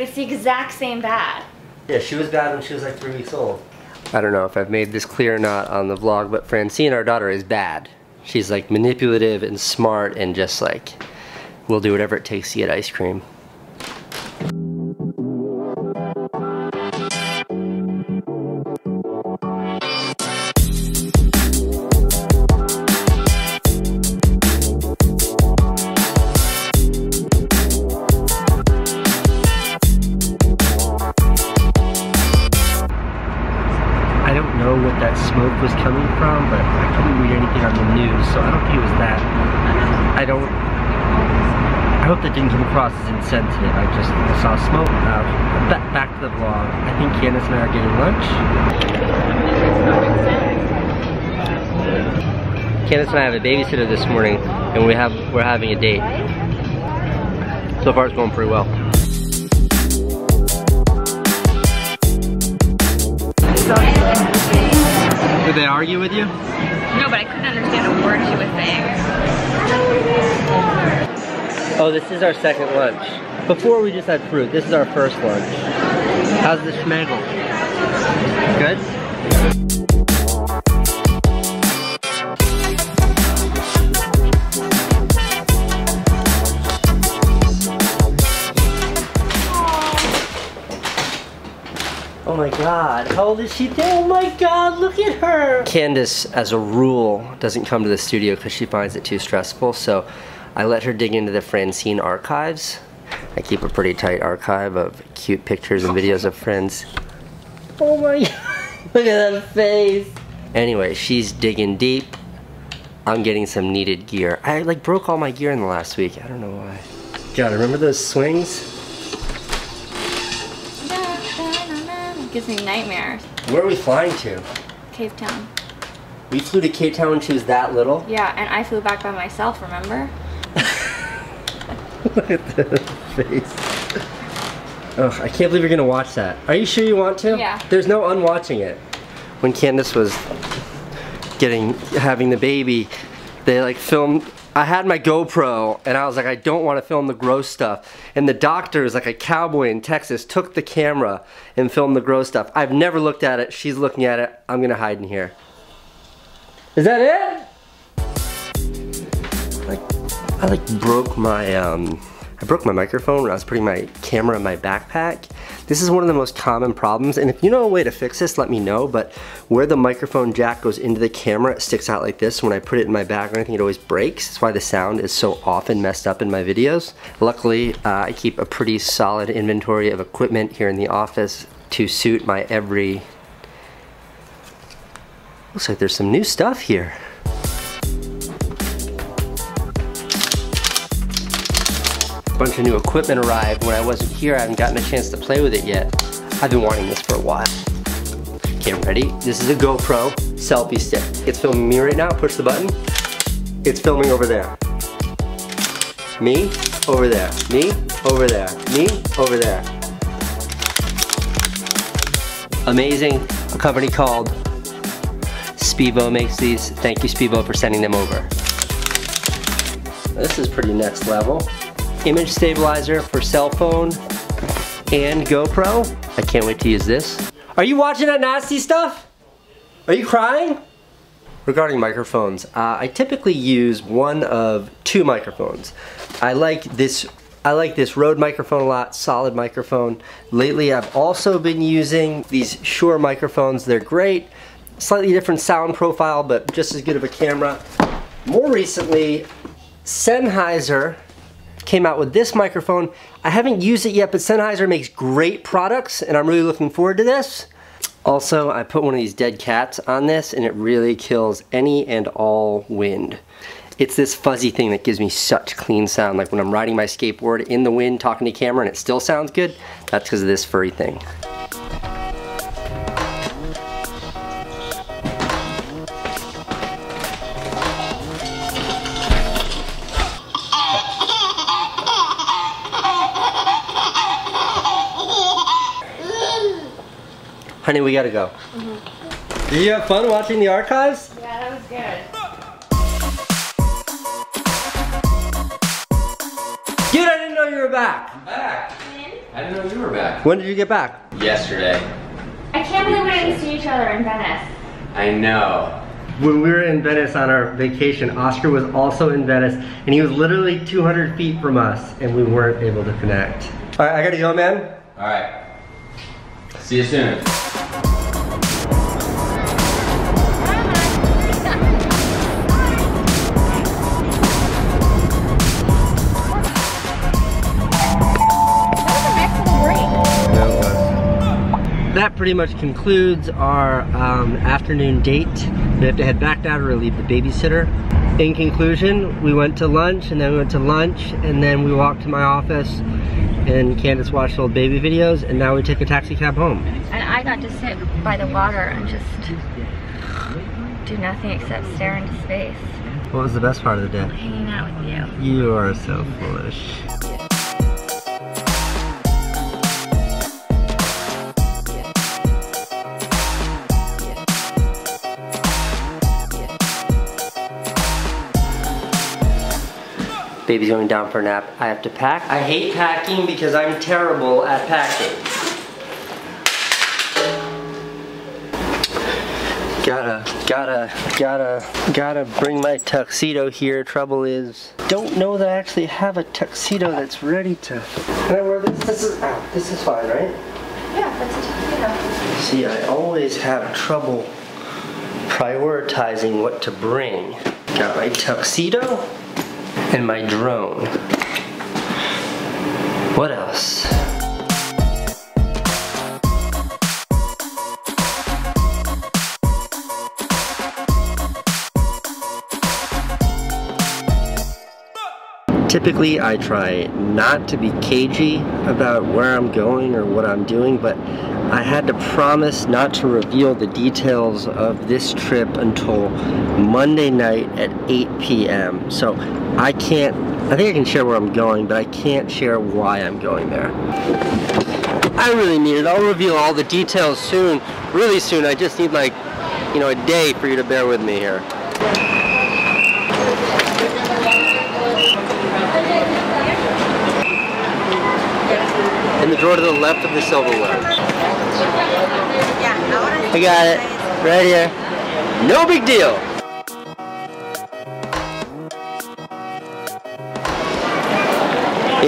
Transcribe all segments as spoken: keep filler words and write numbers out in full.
but it's the exact same bad. Yeah, she was bad when she was like three weeks old. I don't know if I've made this clear or not on the vlog, but Francine, our daughter, is bad. She's like manipulative and smart and just like, we'll do whatever it takes to get ice cream. Was coming from, but I couldn't read anything on the news, so I don't think it was that. I don't, I hope that didn't come across as insensitive. I just saw smoke. Uh, back, back to the vlog. I think Candace and I are getting lunch. Candace and I have a babysitter this morning, and we have, we're having a date. So far it's going pretty well. Did they argue with you? No, but I couldn't understand a word she was saying. Oh, this is our second lunch. Before we just had fruit. This is our first lunch. How's the schmegel? Good? Oh my god, how old is she? Oh my god, look at her! Candace, as a rule, doesn't come to the studio because she finds it too stressful, so I let her dig into the Francine archives. I keep a pretty tight archive of cute pictures and videos of friends. Oh my god, look at that face! Anyway, she's digging deep. I'm getting some needed gear. I like broke all my gear in the last week, I don't know why. God, remember those swings? Gives me nightmares. Where are we flying to? Cape Town. We flew to Cape Town when she was that little? Yeah, and I flew back by myself, remember? Look at that face. Oh, I can't believe you're gonna watch that. Are you sure you want to? Yeah. There's no unwatching it. When Candace was getting, having the baby, they like filmed, I had my GoPro and I was like, I don't want to film the gross stuff. And the doctor is like a cowboy in Texas, took the camera and filmed the gross stuff. I've never looked at it. She's looking at it. I'm going to hide in here. Is that it? Like, I like broke my, um, I broke my microphone when I was putting my camera in my backpack. This is one of the most common problems, and if you know a way to fix this, let me know, but where the microphone jack goes into the camera, it sticks out like this. When I put it in my bag or anything, it always breaks. That's why the sound is so often messed up in my videos. Luckily, uh, I keep a pretty solid inventory of equipment here in the office to suit my every... Looks like there's some new stuff here. Bunch of new equipment arrived. When I wasn't here, I haven't gotten a chance to play with it yet. I've been wanting this for a while. Get ready. This is a GoPro selfie stick. It's filming me right now. Push the button. It's filming over there. Me, over there. Me, over there. Me, over there. Amazing. A company called Speevo makes these. Thank you, Speevo, for sending them over. This is pretty next level. Image stabilizer for cell phone and GoPro. I can't wait to use this. Are you watching that nasty stuff? Are you crying? Regarding microphones, uh, I typically use one of two microphones. I like this, I like this Rode microphone a lot, solid microphone. Lately I've also been using these Shure microphones. They're great. Slightly different sound profile, but just as good of a camera. More recently, Sennheiser came out with this microphone. I haven't used it yet, but Sennheiser makes great products and I'm really looking forward to this. Also, I put one of these dead cats on this and it really kills any and all wind. It's this fuzzy thing that gives me such clean sound. Like when I'm riding my skateboard in the wind, talking to camera and it still sounds good, that's because of this furry thing. Honey, we gotta go. Mm-hmm. Did you have fun watching the archives? Yeah, that was good. Dude, I didn't know you were back. I'm back. I didn't know you were back. When did you get back? Yesterday. I can't believe we didn't see each other in Venice. I know. When we were in Venice on our vacation, Oscar was also in Venice, and he was literally two hundred feet from us, and we weren't able to connect. All right, I gotta go, man. All right. See you soon. That pretty much concludes our um, afternoon date. We have to head back now to relieve the babysitter. In conclusion, we went to lunch, and then we went to lunch, and then we walked to my office, and Candace watched old baby videos, and now we took a taxi cab home. And I got to sit by the water and just do nothing except stare into space. What was the best part of the day? Hanging out with you. You are so foolish. Baby's going down for a nap. I have to pack. I hate packing because I'm terrible at packing. Gotta, gotta, gotta, gotta bring my tuxedo here. Trouble is, don't know that I actually have a tuxedo that's ready to. Can I wear this? This is, ow, this is fine, right? Yeah, that's a tuxedo. See, I always have trouble prioritizing what to bring. Got my tuxedo. And my drone. What else? Typically, I try not to be cagey about where I'm going or what I'm doing, but I had to promise not to reveal the details of this trip until Monday night at eight P M So I can't, I think I can share where I'm going, but I can't share why I'm going there. I really need it. I'll reveal all the details soon, really soon. I just need like, you know, a day for you to bear with me here. In the drawer to the left of the silverware. I got it, right here. No big deal.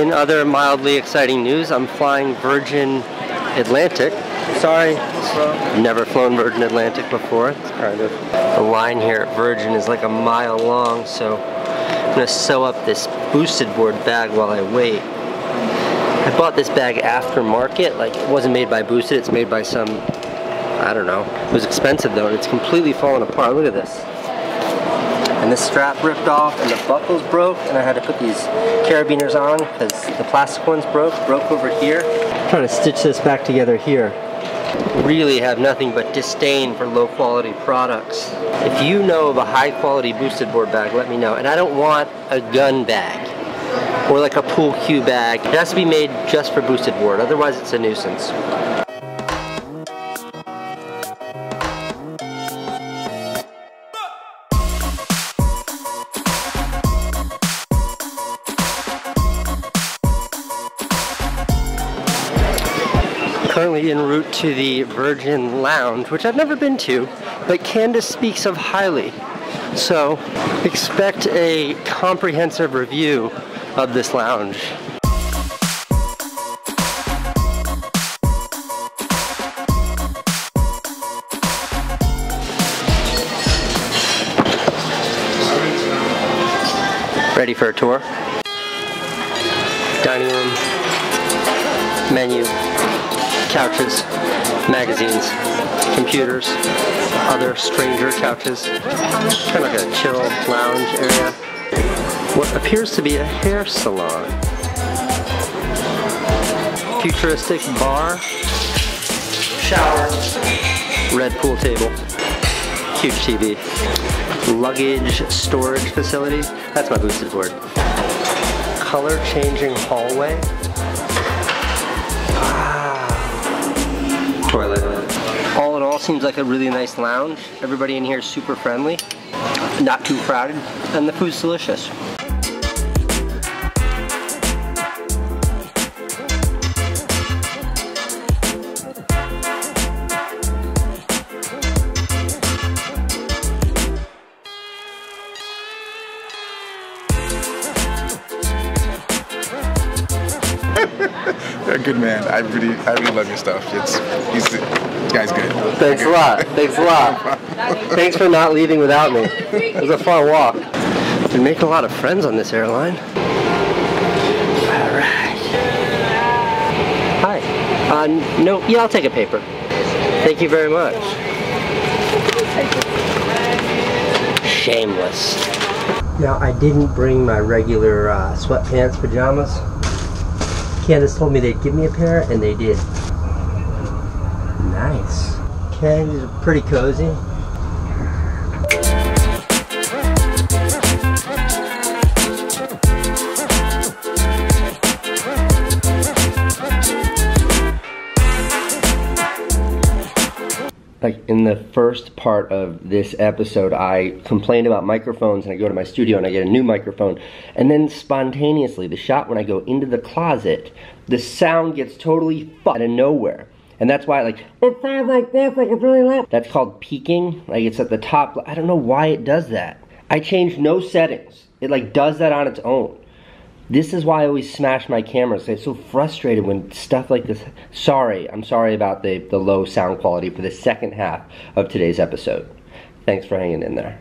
In other mildly exciting news, I'm flying Virgin Atlantic. Sorry, never flown Virgin Atlantic before. It's kind of, the line here at Virgin is like a mile long, so I'm gonna sew up this Boosted board bag while I wait. I bought this bag aftermarket, like it wasn't made by Boosted, it's made by some, I don't know. It was expensive though, and it's completely fallen apart. Look at this. And the strap ripped off, and the buckles broke, and I had to put these carabiners on because the plastic ones broke, broke over here. I'm trying to stitch this back together here. Really have nothing but disdain for low quality products. If you know of a high quality Boosted board bag, let me know. And I don't want a gun bag. Or like a pool cue bag. It has to be made just for Boosted board, otherwise it's a nuisance. Currently en route to the Virgin Lounge, which I've never been to, but Candace speaks of highly. So expect a comprehensive review of this lounge. Ready for a tour? Dining room, menu, couches, magazines, computers, other stranger couches. Kind of like a chill lounge area. What appears to be a hair salon. Futuristic bar, shower, red pool table, huge T V, luggage storage facility. That's my Boosted board. Color changing hallway. Wow. Toilet. All in all, seems like a really nice lounge. Everybody in here is super friendly, not too crowded, and the food's delicious. a good man. I really, I really love your stuff. It's, he's, this guy's good. Thanks a lot. Thanks a lot. Thanks for not leaving without me. It was a fun walk. We make a lot of friends on this airline. All right. Hi. Uh, no, yeah, I'll take a paper. Thank you very much. Shameless. Now, I didn't bring my regular uh, sweatpants pajamas. Candace told me they'd give me a pair, and they did. Nice. Okay, these are pretty cozy. Like in the first part of this episode, I complained about microphones, and I go to my studio and I get a new microphone, and then spontaneously, the shot when I go into the closet, the sound gets totally fucked out of nowhere. And that's why, like, it sounds like this, like it's really loud. That's called peaking, like it's at the top. I don't know why it does that. I change no settings. It like does that on its own. This is why I always smash my cameras. I get so frustrated when stuff like this. Sorry, I'm sorry about the, the low sound quality for the second half of today's episode. Thanks for hanging in there.